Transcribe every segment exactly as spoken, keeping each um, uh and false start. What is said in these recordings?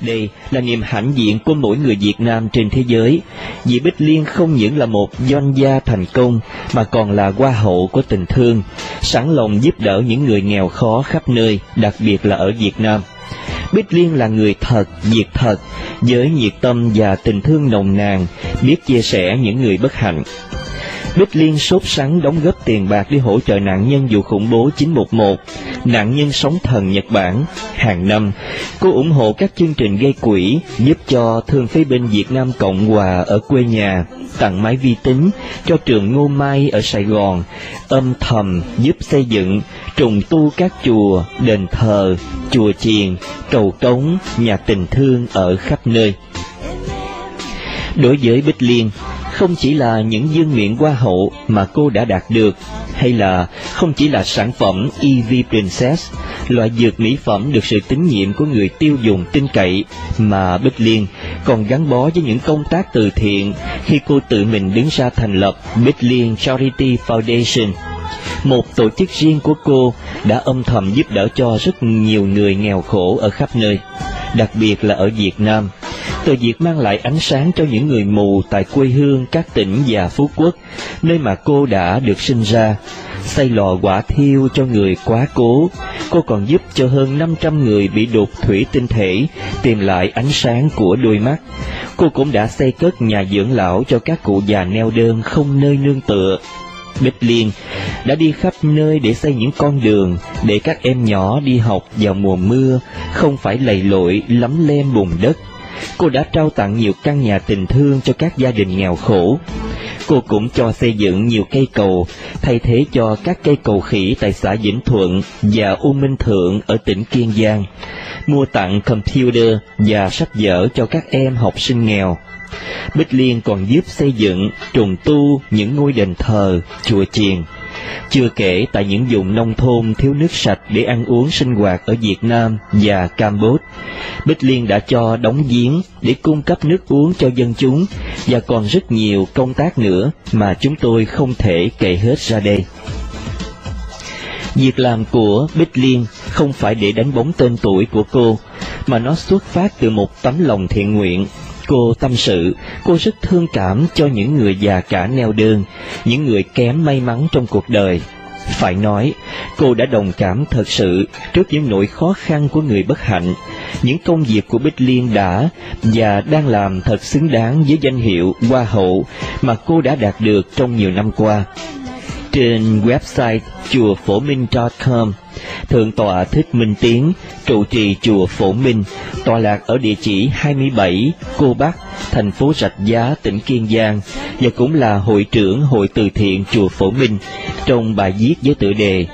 đây là niềm hãnh diện của mỗi người Việt Nam trên thế giới, vì Bích Liên không những là một doanh gia thành công mà còn là hoa hậu của tình thương, sẵn lòng giúp đỡ những người nghèo khó khắp nơi, đặc biệt là ở Việt Nam. Bích Liên là người thật, việc thật, với nhiệt tâm và tình thương nồng nàn, biết chia sẻ những người bất hạnh. Bích Liên sốt sắng đóng góp tiền bạc để hỗ trợ nạn nhân vụ khủng bố chín một một, nạn nhân sóng thần Nhật Bản. Hàng năm, cô ủng hộ các chương trình gây quỹ, giúp cho thương phế binh Việt Nam Cộng Hòa ở quê nhà, tặng máy vi tính cho trường Ngô Mai ở Sài Gòn, âm thầm giúp xây dựng, trùng tu các chùa, đền thờ, chùa chiền, cầu cống, nhà tình thương ở khắp nơi. Đối với Bích Liên, không chỉ là những vương miện hoa hậu mà cô đã đạt được, hay là không chỉ là sản phẩm e vê Princess, loại dược mỹ phẩm được sự tín nhiệm của người tiêu dùng tin cậy, mà Bích Liên còn gắn bó với những công tác từ thiện khi cô tự mình đứng ra thành lập Bích Liên Charity Foundation, một tổ chức riêng của cô đã âm thầm giúp đỡ cho rất nhiều người nghèo khổ ở khắp nơi, đặc biệt là ở Việt Nam. Từ việc mang lại ánh sáng cho những người mù tại quê hương các tỉnh và Phú Quốc, nơi mà cô đã được sinh ra, xây lò hỏa thiêu cho người quá cố, cô còn giúp cho hơn năm trăm người bị đục thủy tinh thể tìm lại ánh sáng của đôi mắt. Cô cũng đã xây cất nhà dưỡng lão cho các cụ già neo đơn không nơi nương tựa. Bích Liên đã đi khắp nơi để xây những con đường để các em nhỏ đi học vào mùa mưa không phải lầy lội lấm lem bùn đất. Cô đã trao tặng nhiều căn nhà tình thương cho các gia đình nghèo khổ. Cô cũng cho xây dựng nhiều cây cầu thay thế cho các cây cầu khỉ tại xã Vĩnh Thuận và U Minh Thượng ở tỉnh Kiên Giang, mua tặng computer và sách vở cho các em học sinh nghèo. Bích Liên còn giúp xây dựng, trùng tu những ngôi đền thờ, chùa chiền. Chưa kể tại những vùng nông thôn thiếu nước sạch để ăn uống sinh hoạt ở Việt Nam và Campuchia, Bích Liên đã cho đóng giếng để cung cấp nước uống cho dân chúng, và còn rất nhiều công tác nữa mà chúng tôi không thể kể hết ra đây. Việc làm của Bích Liên không phải để đánh bóng tên tuổi của cô, mà nó xuất phát từ một tấm lòng thiện nguyện. Cô tâm sự, cô rất thương cảm cho những người già cả neo đơn, những người kém may mắn trong cuộc đời. Phải nói, cô đã đồng cảm thật sự trước những nỗi khó khăn của người bất hạnh. Những công việc của Bích Liên đã và đang làm thật xứng đáng với danh hiệu hoa hậu mà cô đã đạt được trong nhiều năm qua. Trên website chùa phổ minh chấm com, Thượng tọa Thích Minh Tiến, trụ trì chùa Phổ Minh, tọa lạc ở địa chỉ hai mươi bảy Cô Bắc, thành phố Rạch Giá, tỉnh Kiên Giang, và cũng là hội trưởng Hội Từ Thiện chùa Phổ Minh, trong bài viết với tựa đề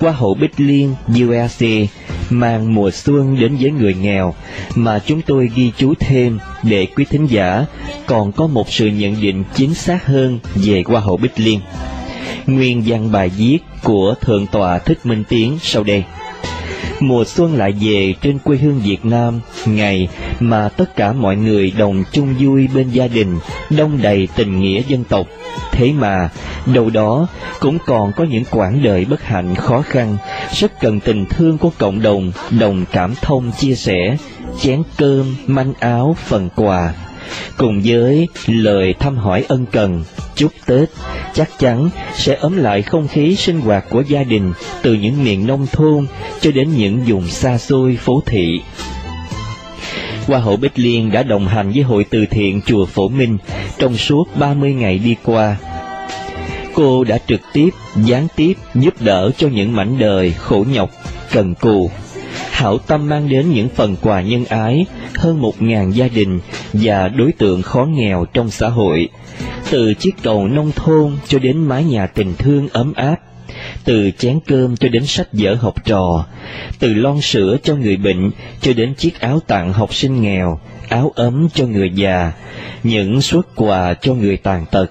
"Hoa hậu Bích Liên u ét a mang mùa xuân đến với người nghèo", mà chúng tôi ghi chú thêm để quý thính giả còn có một sự nhận định chính xác hơn về hoa hậu Bích Liên. Nguyên văn bài viết của Thượng tọa Thích Minh Tiến sau đây: "Mùa xuân lại về trên quê hương Việt Nam, ngày mà tất cả mọi người đồng chung vui bên gia đình, đông đầy tình nghĩa dân tộc. Thế mà, đâu đó cũng còn có những quãng đời bất hạnh khó khăn, rất cần tình thương của cộng đồng, đồng cảm thông chia sẻ, chén cơm, manh áo, phần quà. Cùng với lời thăm hỏi ân cần, chúc Tết chắc chắn sẽ ấm lại không khí sinh hoạt của gia đình, từ những miền nông thôn cho đến những vùng xa xôi phố thị." Hoa hậu Bích Liên đã đồng hành với Hội Từ Thiện chùa Phổ Minh trong suốt ba mươi ngày đi qua. Cô đã trực tiếp, gián tiếp giúp đỡ cho những mảnh đời khổ nhọc, cần cù, hảo tâm mang đến những phần quà nhân ái hơn một nghìn gia đình và đối tượng khó nghèo trong xã hội, từ chiếc cầu nông thôn cho đến mái nhà tình thương ấm áp, từ chén cơm cho đến sách vở học trò, từ lon sữa cho người bệnh cho đến chiếc áo tặng học sinh nghèo, áo ấm cho người già, những suất quà cho người tàn tật.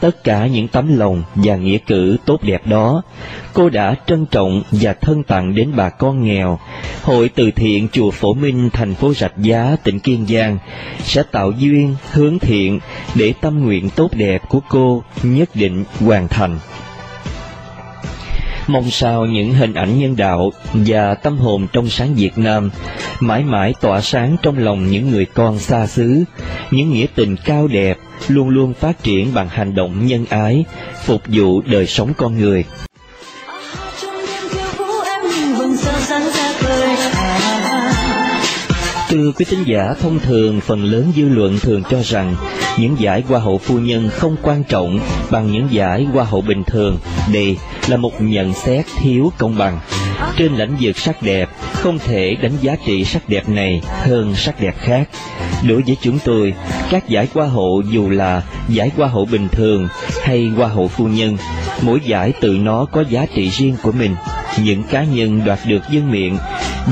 Tất cả những tấm lòng và nghĩa cử tốt đẹp đó, cô đã trân trọng và thân tặng đến bà con nghèo. Hội Từ Thiện chùa Phổ Minh, thành phố Rạch Giá, tỉnh Kiên Giang sẽ tạo duyên hướng thiện để tâm nguyện tốt đẹp của cô nhất định hoàn thành. Mong sao những hình ảnh nhân đạo và tâm hồn trong sáng Việt Nam mãi mãi tỏa sáng trong lòng những người con xa xứ. Những nghĩa tình cao đẹp luôn luôn phát triển bằng hành động nhân ái, phục vụ đời sống con người. Từ quý thính giả thông thường, phần lớn dư luận thường cho rằng những giải Hoa hậu phu nhân không quan trọng bằng những giải Hoa hậu bình thường. Đây là một nhận xét thiếu công bằng. Trên lĩnh vực sắc đẹp, không thể đánh giá trị sắc đẹp này hơn sắc đẹp khác. Đối với chúng tôi, các giải Hoa hậu dù là giải Hoa hậu bình thường hay Hoa hậu phu nhân, mỗi giải tự nó có giá trị riêng của mình. Những cá nhân đoạt được vương miện,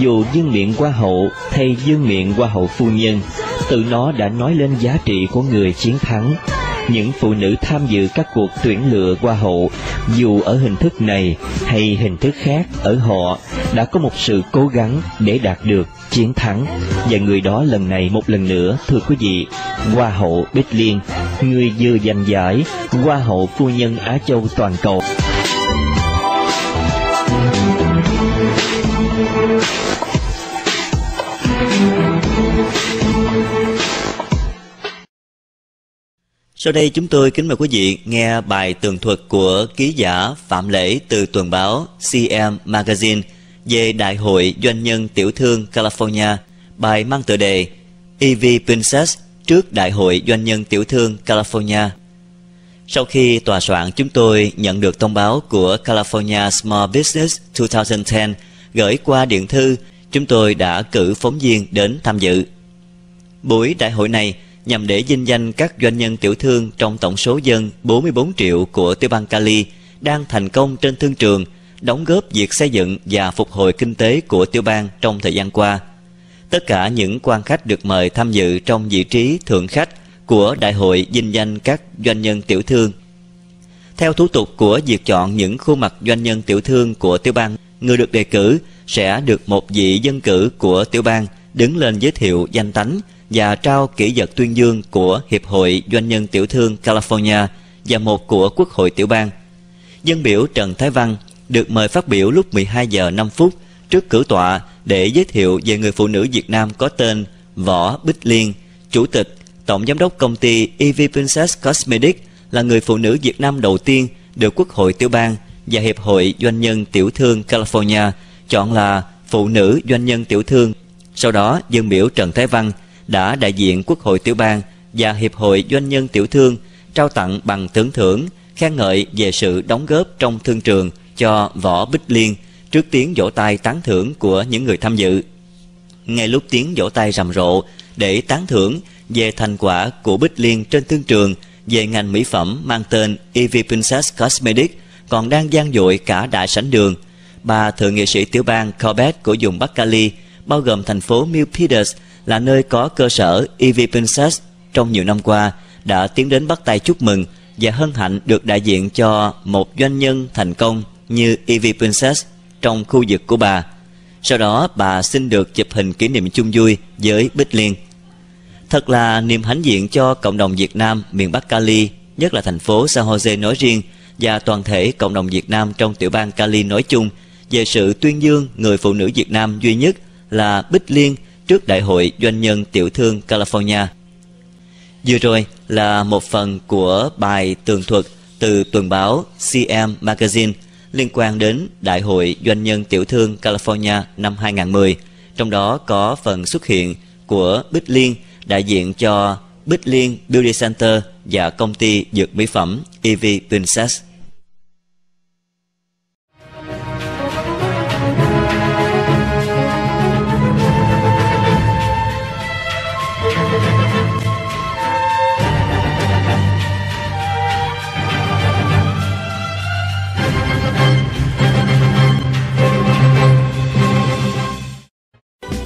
dù vương miện Hoa hậu hay vương miện Hoa hậu phu nhân, tự nó đã nói lên giá trị của người chiến thắng. Những phụ nữ tham dự các cuộc tuyển lựa Hoa hậu, dù ở hình thức này hay hình thức khác, ở họ đã có một sự cố gắng để đạt được chiến thắng. Và người đó lần này một lần nữa, thưa quý vị, Hoa hậu Bích Liên, người vừa giành giải Hoa hậu phu nhân Á Châu toàn cầu. Sau đây chúng tôi kính mời quý vị nghe bài tường thuật của ký giả Phạm Lễ từ tuần báo xê em Magazine về Đại hội Doanh nhân Tiểu thương California. Bài mang tựa đề e vê Princess trước Đại hội Doanh nhân Tiểu thương California. Sau khi tòa soạn chúng tôi nhận được thông báo của California Small Business hai không một không gửi qua điện thư, chúng tôi đã cử phóng viên đến tham dự. Buổi đại hội này nhằm để vinh danh các doanh nhân tiểu thương trong tổng số dân bốn mươi bốn triệu của tiểu bang Cali đang thành công trên thương trường, đóng góp việc xây dựng và phục hồi kinh tế của tiểu bang trong thời gian qua. Tất cả những quan khách được mời tham dự trong vị trí thượng khách của đại hội vinh danh các doanh nhân tiểu thương. Theo thủ tục của việc chọn những khuôn mặt doanh nhân tiểu thương của tiểu bang, người được đề cử sẽ được một vị dân cử của tiểu bang đứng lên giới thiệu danh tánh và trao kỷ vật tuyên dương của Hiệp hội Doanh nhân Tiểu thương California và một của Quốc hội tiểu bang. Dân biểu Trần Thái Văn được mời phát biểu lúc mười hai giờ năm phút trước cử tọa để giới thiệu về người phụ nữ Việt Nam có tên Võ Bích Liên, chủ tịch, tổng giám đốc công ty e vê Princess Cosmetics, là người phụ nữ Việt Nam đầu tiên được Quốc hội tiểu bang và Hiệp hội Doanh nhân Tiểu thương California chọn là phụ nữ doanh nhân tiểu thương. Sau đó, dân biểu Trần Thái Văn đã đại diện Quốc hội tiểu bang và Hiệp hội Doanh nhân Tiểu thương trao tặng bằng tưởng thưởng khen ngợi về sự đóng góp trong thương trường cho Võ Bích Liên trước tiếng vỗ tay tán thưởng của những người tham dự. Ngay lúc tiếng vỗ tay rầm rộ để tán thưởng về thành quả của Bích Liên trên thương trường về ngành mỹ phẩm mang tên e vê Princess Cosmetics còn đang gian dội cả đại sảnh đường, bà thượng nghị sĩ tiểu bang Corbett của vùng Bắc Cali, bao gồm thành phố Milpitas là nơi có cơ sở e vê Princess, trong nhiều năm qua đã tiến đến bắt tay chúc mừng và hân hạnh được đại diện cho một doanh nhân thành công như e vê Princess trong khu vực của bà. Sau đó bà xin được chụp hình kỷ niệm chung vui với Bích Liên. Thật là niềm hãnh diện cho cộng đồng Việt Nam miền Bắc Cali, nhất là thành phố San Jose nói riêng và toàn thể cộng đồng Việt Nam trong tiểu bang Cali nói chung về sự tuyên dương người phụ nữ Việt Nam duy nhất là Bích Liên trước Đại hội Doanh nhân Tiểu thương California. Vừa rồi là một phần của bài tường thuật từ tuần báo xê em Magazine liên quan đến Đại hội Doanh nhân Tiểu thương California năm hai không một không, trong đó có phần xuất hiện của Bích Liên đại diện cho Bích Liên Beauty Center và công ty dược mỹ phẩm e vê Princess.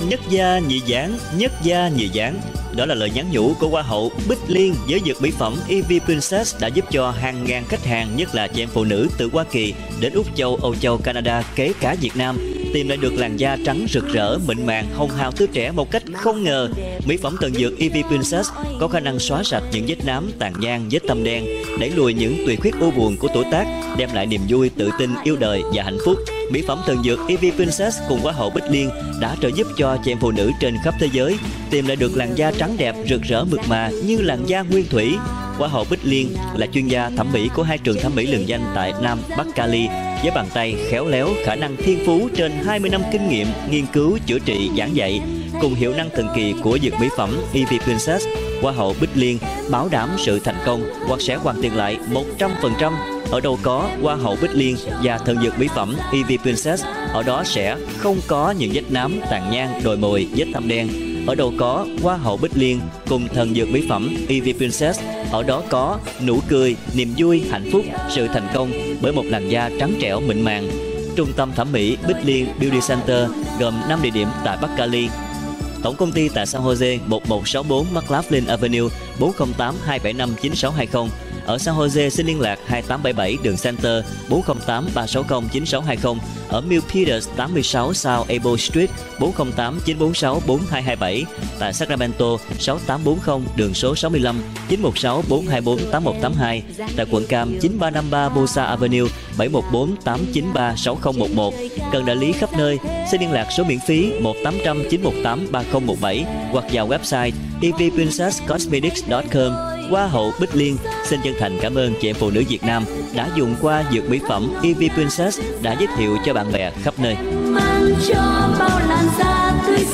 Nhất gia nhị dáng, nhất gia nhị dáng. Đó là lời nhắn nhủ của Hoa hậu Bích Liên với dược mỹ phẩm e vê Princess đã giúp cho hàng ngàn khách hàng, nhất là chị em phụ nữ từ Hoa Kỳ đến Úc Châu, Âu Châu, Canada, kể cả Việt Nam, tìm lại được làn da trắng rực rỡ, mịn màng, hồng hào tươi trẻ một cách không ngờ. Mỹ phẩm thần dược e vê Princess có khả năng xóa sạch những vết nám, tàn nhang, vết tâm đen, đẩy lùi những tùy khuyết u buồn của tuổi tác, đem lại niềm vui, tự tin, yêu đời và hạnh phúc. mỹ phẩm thần dược e vê Princess cùng Hoa hậu Bích Liên đã trợ giúp cho chị em phụ nữ trên khắp thế giới tìm lại được làn da trắng đẹp, rực rỡ mượt mà như làn da nguyên thủy. Hoa hậu Bích Liên là chuyên gia thẩm mỹ của hai trường thẩm mỹ lừng danh tại Nam Bắc Cali với bàn tay khéo léo, khả năng thiên phú trên hai mươi năm kinh nghiệm nghiên cứu, chữa trị, giảng dạy. Cùng hiệu năng thần kỳ của dược mỹ phẩm e vê Princess, Hoa hậu Bích Liên bảo đảm sự thành công hoặc sẽ hoàn tiền lại một trăm phần trăm. Ở đâu có Hoa hậu Bích Liên và thần dược mỹ phẩm e vê Princess, ở đó sẽ không có những vết nám, tàn nhang, đồi mồi, vết thâm đen. Ở đâu có Hoa hậu Bích Liên cùng thần dược mỹ phẩm e vê Princess, ở đó có nụ cười, niềm vui, hạnh phúc, sự thành công bởi một làn da trắng trẻo mịn màng. Trung tâm thẩm mỹ Bích Liên Beauty Center gồm năm địa điểm tại Bắc Cali. Tổng công ty tại San Jose, một một sáu bốn McLaughlin Avenue, bốn không tám hai bảy năm chín sáu hai không. Ở San Jose xin liên lạc hai tám bảy bảy đường Center, bốn không tám ba sáu không chín sáu hai không. Ở Mill Peters, tám mươi sáu South Able Street, bốn không tám chín bốn sáu bốn hai hai bảy. Tại Sacramento, sáu tám bốn không đường số sáu mươi lăm, chín một sáu bốn hai bốn tám một tám hai. Tại quận Cam, chín ba năm ba Bosa Avenue, bảy một bốn tám chín ba sáu không một một. Cần đại lý khắp nơi, xin liên lạc số miễn phí một tám không không chín một tám ba không một bảy hoặc vào website e vê princess cosmetics chấm com. Hoa hậu Bích Liên xin chân thành cảm ơn chị em phụ nữ Việt Nam đã dùng qua dược mỹ phẩm e vê Princess đã giới thiệu cho bạn bè khắp nơi. Mang cho bao làn da tươi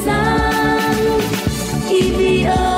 sáng.